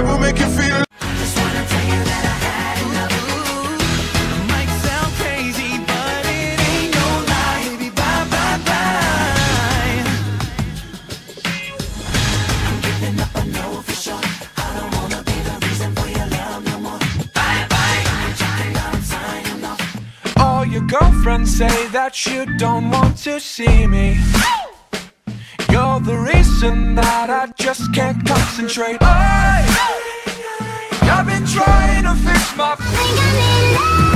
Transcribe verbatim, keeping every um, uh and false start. that will make you feel. Your girlfriends say that you don't want to see me. You're the reason that I just can't concentrate. I, I've been trying to fix my